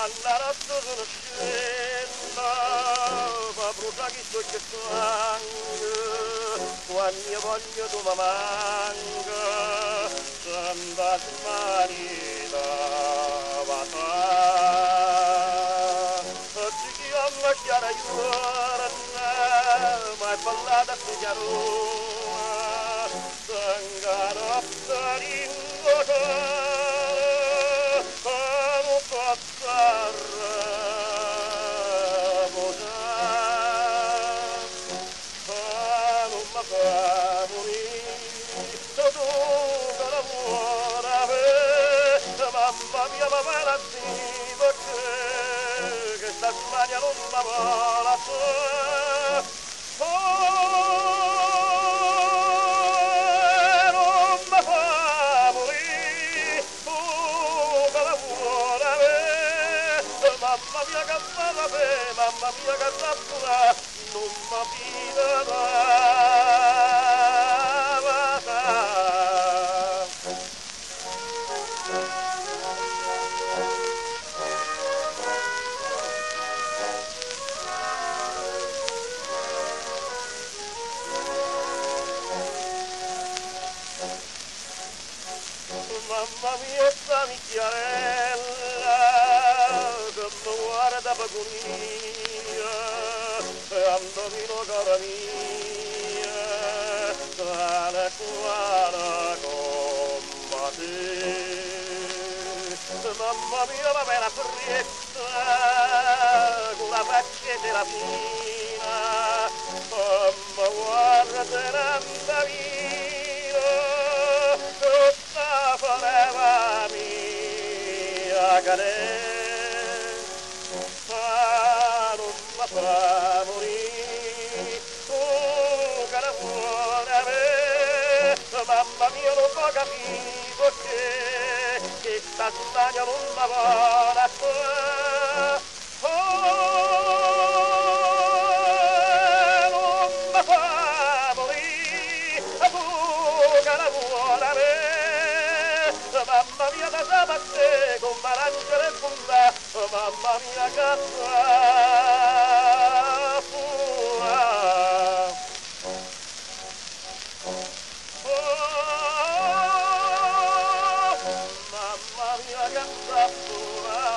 Allora sono scena, ma brucia chi sto che sangue, quando io voglio tu mi manca, samba smanita, va a oggi chi ama chiara giorna, ma è ballata su chiarona, sangarotta ringota. Tasmania non la vola non mi fa morire, che la buona me, mamma mia che parla me, mamma mia che tappola, non mi vita da. Mamma mia sta micchiarella, che mi guarda pagonia, e andamino cara mia, sale cuara con te. Mamma mia la bella frietta, con la faccetta e la fina, mamma guarda l'andamino. Fa morire, cara buona me, mamma mia non può capire perché, che sta Spagna non la vola qua, non mi fa morire, cara buona me, mamma mia da sabatte con marangere e punta, mamma mia cazzo. Mamma mia, che